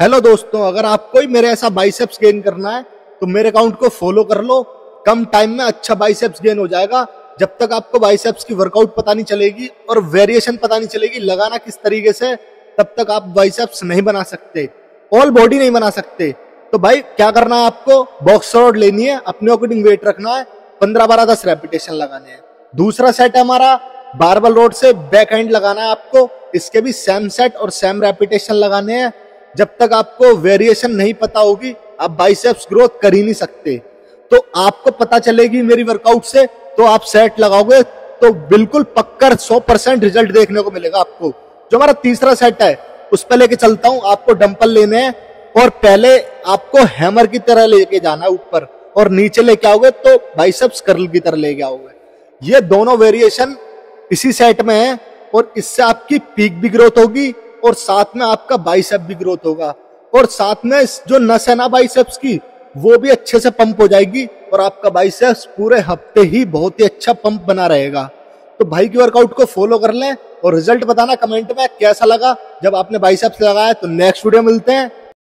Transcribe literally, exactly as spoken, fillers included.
Hello दोस्तों, अगर आपको ही मेरे ऐसा बाइसेप्स गेन करना है तो मेरे अकाउंट को फॉलो कर लो। कम टाइम में अच्छा बाइसेप्स गेन हो जाएगा। जब तक आपको बाइसेप्स की वर्कआउट पता नहीं चलेगी और वेरिएशन पता नहीं चलेगी लगाना किस तरीके से, तब तक आप बाइसेप्स नहीं बना सकते, ऑल बॉडी नहीं बना सकते। तो भाई क्या करना है, आपको बॉक्स रॉड लेनी है, अपने अकॉर्डिंग वेट रखना है, पंद्रह बारह दस रेपिटेशन लगाने हैं। दूसरा सेट है हमारा बारबल रॉड से बैक हैंड लगाना है आपको, इसके भी सेम सेट और सेम रेपिटेशन लगाने हैं। जब तक आपको वेरिएशन नहीं पता होगी आप बाइसेप्स ग्रोथ कर ही नहीं सकते। तो आपको पता चलेगी मेरी वर्कआउट से तो आप सेट लगाओगे तो बिल्कुल पक्का सौ परसेंट रिजल्ट देखने को मिलेगा आपको। जो हमारा तीसरा सेट है उस पर लेके चलता हूं, आपको डंपल लेने हैं और पहले आपको हैमर की तरह लेके जाना है ऊपर और नीचे लेके आओगे तो बाइसेप्स कर्ल की तरह लेके आओगे। ये दोनों वेरिएशन इसी सेट में है और इससे आपकी पीक भी ग्रोथ होगी और साथ में आपका बाइसेप भी ग्रोथ होगा और साथ में जो नस है ना बाइसेप्स की वो भी अच्छे से पंप हो जाएगी और आपका बाइसेप्स पूरे हफ्ते ही बहुत ही अच्छा पंप बना रहेगा। तो भाई की वर्कआउट को फॉलो कर लें और रिजल्ट बताना कमेंट में कैसा लगा जब आपने बाइसेप्स लगाया। तो नेक्स्ट वीडियो मिलते हैं।